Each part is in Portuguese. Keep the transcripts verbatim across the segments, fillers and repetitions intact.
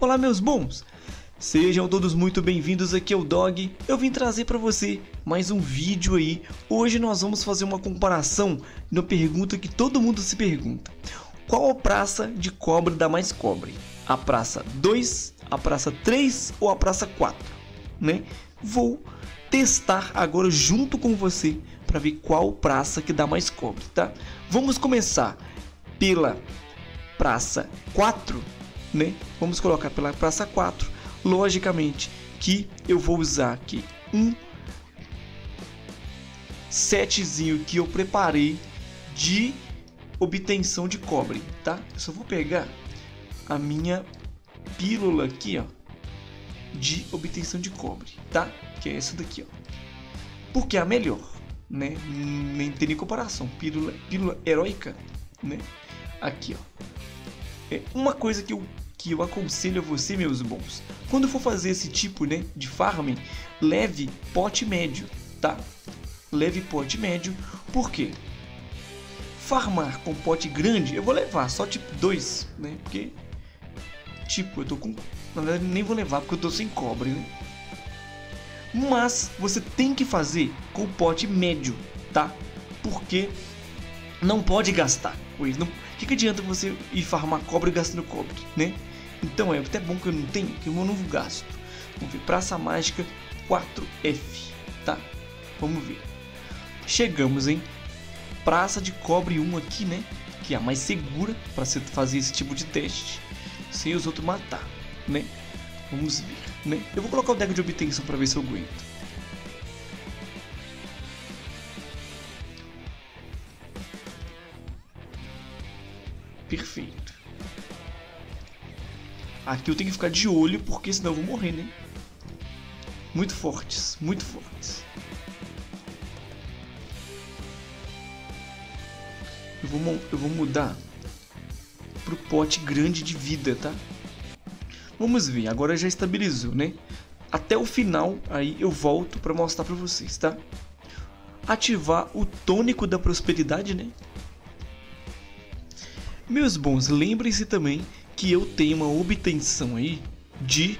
Olá meus bons, sejam todos muito bem-vindos, aqui é o Dog. Eu vim trazer para você mais um vídeo aí. Hoje nós vamos fazer uma comparação na pergunta que todo mundo se pergunta: qual a praça de cobre dá mais cobre? A praça dois, a praça três ou a praça quatro, né? Vou testar agora junto com você para ver qual praça que dá mais cobre, tá? Vamos começar pela praça quatro, né? Vamos colocar pela praça quatro. Logicamente que eu vou usar aqui um setzinho que eu preparei de obtenção de cobre, tá? Eu só vou pegar a minha pílula aqui, ó, de obtenção de cobre, tá? Que é essa daqui, ó, porque é a melhor, né? Nem tem nem comparação. Pílula, pílula heróica, né? Aqui, ó. É uma coisa que eu que eu aconselho a você, meus bons, quando for fazer esse tipo, né, de farming, leve pote médio, tá? Leve pote médio, porque farmar com pote grande, eu vou levar só tipo dois, né? Porque tipo, eu tô com, na verdade nem vou levar porque eu tô sem cobre, né? Mas você tem que fazer com pote médio, tá? Porque não pode gastar com isso. Não... Que que adianta você ir farmar cobre gastando cobre, né? Então é até bom que eu não tenho, que eu não gasto. Vamos ver, praça mágica quatro F, tá? Vamos ver. Chegamos em praça de cobre um aqui, né? Que é a mais segura para você fazer esse tipo de teste, sem os outros matar, né? Vamos ver, né? Eu vou colocar o deck de obtenção para ver se eu aguento. Perfeito. Aqui eu tenho que ficar de olho, porque senão eu vou morrer, né? Muito fortes, muito fortes. Eu vou, eu vou mudar pro pote grande de vida, tá? Vamos ver, agora já estabilizou, né? Até o final, aí eu volto pra mostrar pra vocês, tá? Ativar o tônico da prosperidade, né? Meus bons, lembrem-se também que eu tenho uma obtenção aí de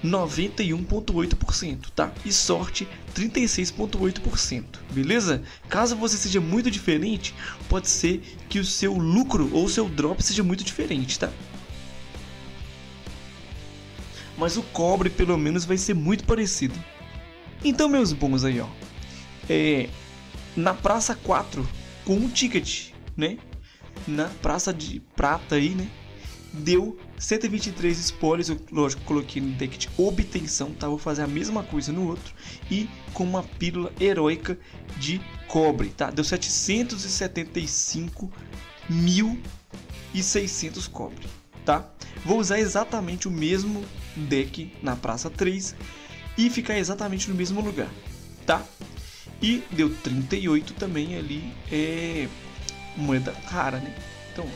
noventa e um vírgula oito por cento, tá? E sorte trinta e seis vírgula oito por cento, beleza? Caso você seja muito diferente, pode ser que o seu lucro ou seu drop seja muito diferente, tá? Mas o cobre pelo menos vai ser muito parecido. Então, meus bons, aí, ó, é, na praça quatro com um ticket, né? Na praça de prata aí, né, deu cento e vinte e três spoilers. Eu, lógico, coloquei no deck de obtenção, tá? Vou fazer a mesma coisa no outro e com uma pílula heróica de cobre, tá? Deu setecentos e setenta e cinco mil e seiscentos cobre, tá? Vou usar exatamente o mesmo deck na praça três e ficar exatamente no mesmo lugar, tá? E deu trinta e oito também ali, é... moeda rara, né? Então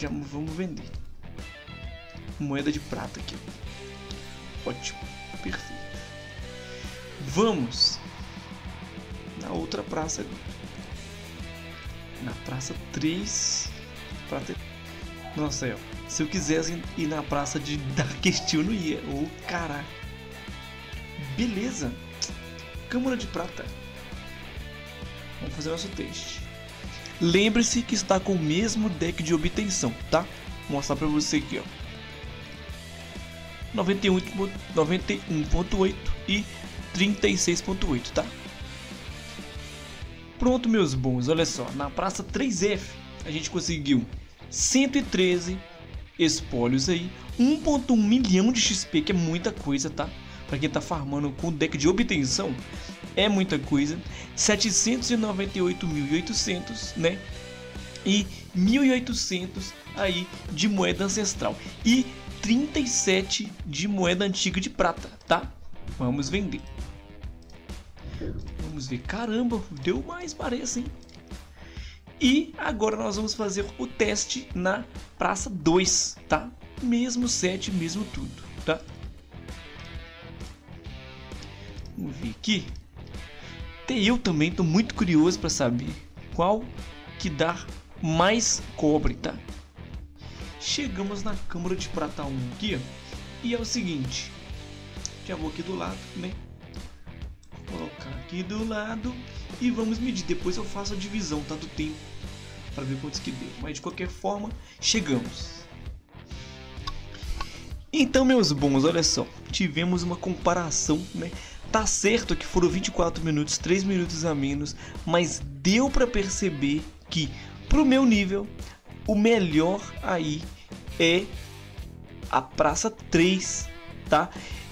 já vamos vender moeda de prata aqui. Ótimo, perfeito. Vamos na outra praça, na praça três. Prata... Nossa, aí, ó, se eu quisesse ir na praça de Dark Steel, não ia. Ô, oh, cara, beleza. Câmara de prata. Vamos fazer nosso teste. Lembre-se que está com o mesmo deck de obtenção, tá? Vou mostrar pra você aqui, ó. noventa e um vírgula oito e trinta e seis vírgula oito, tá? Pronto, meus bons, olha só. Na praça três F, a gente conseguiu cento e treze espólios aí. um vírgula um milhão de X P, que é muita coisa, tá? Pra quem tá farmando com deck de obtenção... é muita coisa. Setecentos e noventa e oito mil e oitocentos, né? E mil e oitocentos aí de moeda ancestral e trinta e sete de moeda antiga de prata, tá? Vamos vender. Vamos ver, caramba, deu mais, parece, hein? E agora nós vamos fazer o teste na praça dois, tá? Mesmo sete, mesmo tudo, tá? Vamos ver aqui. Até eu também tô muito curioso para saber qual que dá mais cobre, tá? chegamos na câmara de prata um aqui, e é o seguinte, já vou aqui do lado, né? Vou colocar aqui do lado e vamos medir, depois eu faço a divisão, tá, do tempo, para ver quantos que deu, mas de qualquer forma, chegamos. Então, meus bons, olha só, tivemos uma comparação, né? Tá certo que foram vinte e quatro minutos, três minutos a menos, mas deu para perceber que pro meu nível, o melhor aí é a Praça três, tá?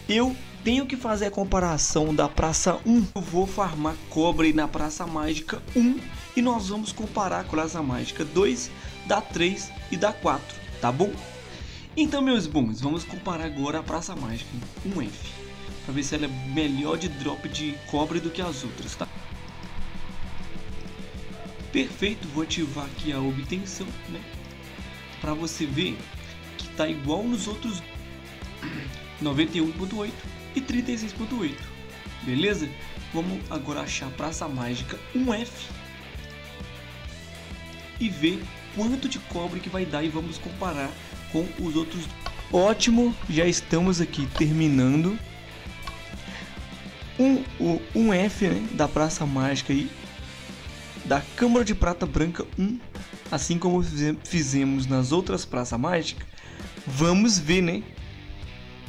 Eu tenho que fazer a comparação da Praça um. Eu vou farmar cobre aí na Praça Mágica um e nós vamos comparar com a Praça Mágica dois, da três e da quatro, tá bom? Então, meus bons, vamos comparar agora a Praça Mágica um F. Pra ver se ela é melhor de drop de cobre do que as outras, tá? Perfeito, vou ativar aqui a obtenção, né? Pra você ver que tá igual nos outros, noventa e um ponto oito e trinta e seis ponto oito, beleza? Vamos agora achar a Praça Mágica um F e ver quanto de cobre que vai dar e vamos comparar com os outros. Ótimo, já estamos aqui terminando Um, o um F, né, da Praça Mágica aí, da Câmara de Prata Branca um, assim como fizemos nas outras Praças Mágicas. Vamos ver, né,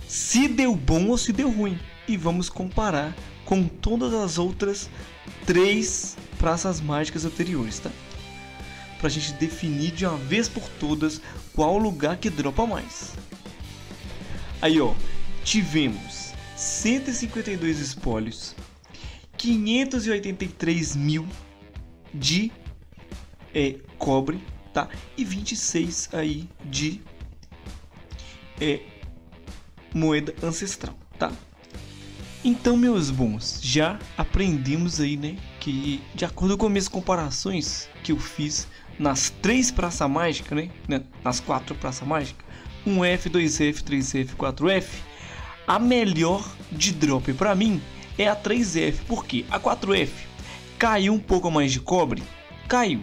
se deu bom ou se deu ruim, e vamos comparar com todas as outras três Praças Mágicas anteriores, tá? Pra gente definir de uma vez por todas qual lugar que dropa mais. Aí, ó, tivemos cento e cinquenta e dois espólios, quinhentos e oitenta e três mil de é, cobre, tá? E vinte e seis aí de é, moeda ancestral, tá? Então, meus bons, já aprendemos aí, né, que de acordo com minhas comparações que eu fiz nas três praças mágicas, né, né, nas quatro praças mágicas, um F, dois F, três F, quatro F, a melhor de drop para mim é a três F, porque a quatro F caiu um pouco mais de cobre, caiu.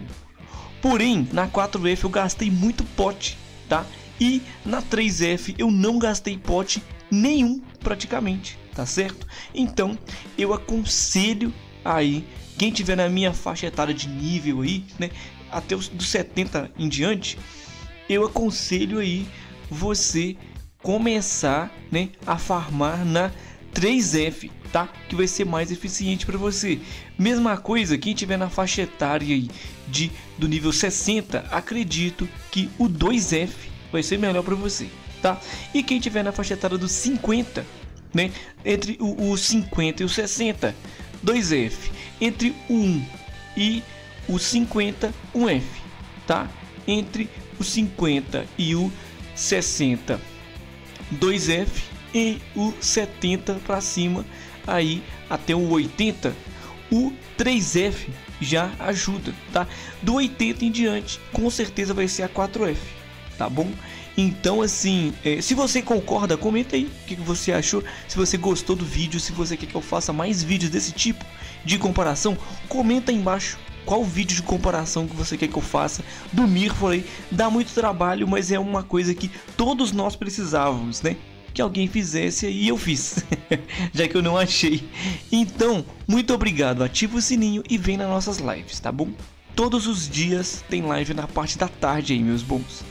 Porém, na quatro F eu gastei muito pote, tá? E na três F eu não gastei pote nenhum praticamente, tá certo? Então, eu aconselho aí quem tiver na minha faixa etária de nível aí, né, até os dos setenta em diante, eu aconselho aí você começar, né, a farmar na três F, tá? Que vai ser mais eficiente para você. Mesma coisa quem tiver na faixa etária aí de do nível sessenta, acredito que o dois F vai ser melhor para você, tá? E quem tiver na faixa etária dos cinquenta, né, entre o, o cinquenta e o sessenta, dois F, entre o um e o cinquenta, um F, tá? Entre o cinquenta e o sessenta, dois F, e o setenta para cima aí até o oitenta, o três F já ajuda, tá? Do oitenta em diante, com certeza vai ser a quatro F, tá bom? Então, assim, é, se você concorda, comenta aí o que você achou, se você gostou do vídeo, se você quer que eu faça mais vídeos desse tipo de comparação, comenta aí embaixo qual vídeo de comparação que você quer que eu faça do Mir quatro aí. Dá muito trabalho, mas é uma coisa que todos nós precisávamos, né? Que alguém fizesse, e eu fiz, já que eu não achei. Então, muito obrigado, ativa o sininho e vem nas nossas lives, tá bom? Todos os dias tem live na parte da tarde aí, meus bons.